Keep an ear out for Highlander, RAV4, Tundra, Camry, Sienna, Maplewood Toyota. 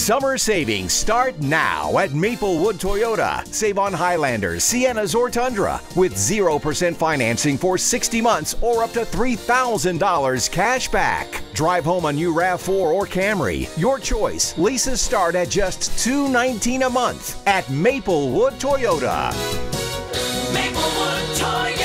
Summer savings start now at Maplewood Toyota. Save on Highlanders, Siennas, or Tundra with 0% financing for 60 months or up to $3,000 cash back. Drive home a new RAV4 or Camry. Your choice. Leases start at just $219 a month at Maplewood Toyota. Maplewood Toyota.